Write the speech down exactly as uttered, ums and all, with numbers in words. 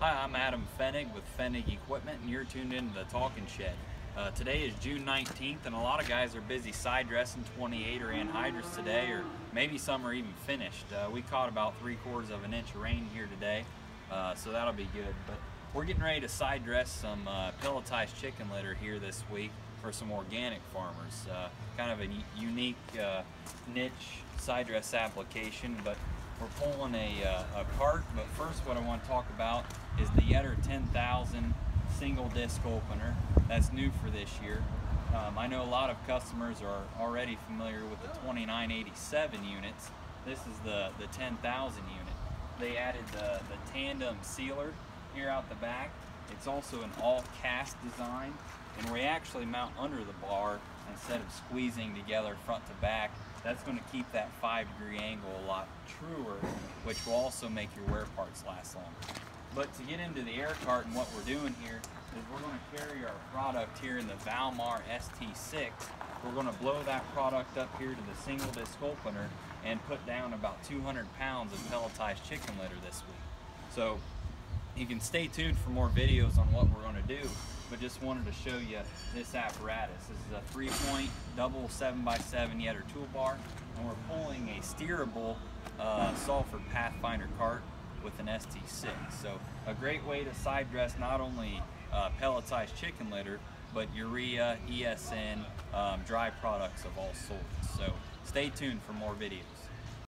Hi, I'm Adam Fennig with Fennig Equipment, and you're tuned into the Talking Shed. Uh, today is June nineteenth, and a lot of guys are busy side dressing twenty-eight or anhydrous today, or maybe some are even finished. Uh, we caught about three quarters of an inch of rain here today, uh, so that'll be good. But we're getting ready to side dress some uh, pelletized chicken litter here this week for some organic farmers. Uh, kind of a unique uh, niche side dress application, but we're pulling a, uh, a cart. But first, what I want to talk about is the Yetter ten thousand single disc opener. That's new for this year. Um, I know a lot of customers are already familiar with the twenty-nine eighty-seven units. This is the, the ten thousand unit. They added the, the tandem sealer here out the back. It's also an all cast design, and we actually mount under the bar instead of squeezing together front to back. That's going to keep that five degree angle a lot truer, which will also make your wear parts last longer. But to get into the air cart, and what we're doing here is we're going to carry our product here in the Valmar S T six. We're going to blow that product up here to the single disc opener and put down about two hundred pounds of pelletized chicken litter this week. So you can stay tuned for more videos on what we're going to do, but just wanted to show you this apparatus. This is a three-point double seven by seven Yetter toolbar, and we're pulling a steerable uh, Salford Pathfinder cart with an S T six. So a great way to side dress not only uh, pelletized chicken litter, but urea, E S N, um, dry products of all sorts. So stay tuned for more videos.